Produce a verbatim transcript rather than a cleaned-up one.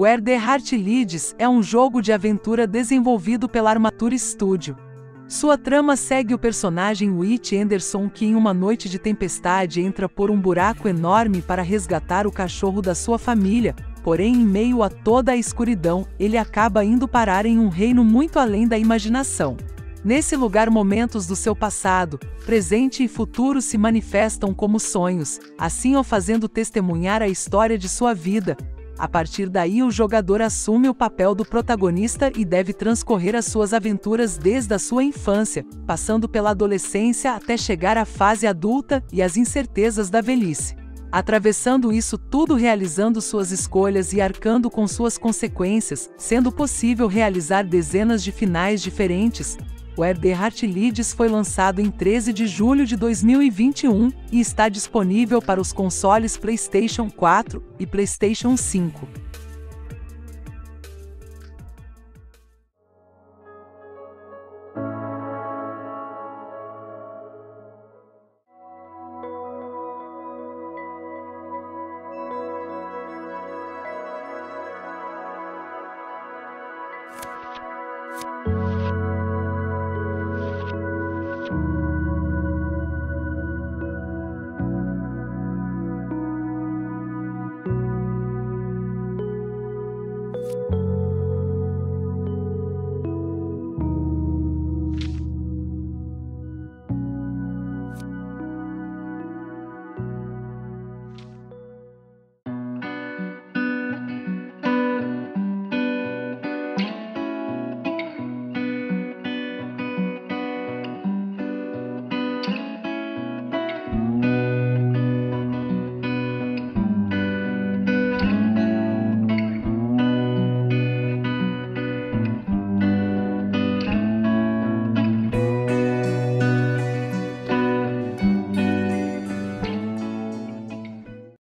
Where the Heart Leads é um jogo de aventura desenvolvido pela Armature Studio. Sua trama segue o personagem Witch Anderson, que em uma noite de tempestade entra por um buraco enorme para resgatar o cachorro da sua família, porém em meio a toda a escuridão, ele acaba indo parar em um reino muito além da imaginação. Nesse lugar, momentos do seu passado, presente e futuro se manifestam como sonhos, assim o fazendo testemunhar a história de sua vida. A partir daí, o jogador assume o papel do protagonista e deve transcorrer as suas aventuras desde a sua infância, passando pela adolescência até chegar à fase adulta e às incertezas da velhice. Atravessando isso tudo, realizando suas escolhas e arcando com suas consequências, sendo possível realizar dezenas de finais diferentes. Where the Heart Leads foi lançado em treze de julho de dois mil e vinte e um e está disponível para os consoles PlayStation quatro e PlayStation cinco. Thank you.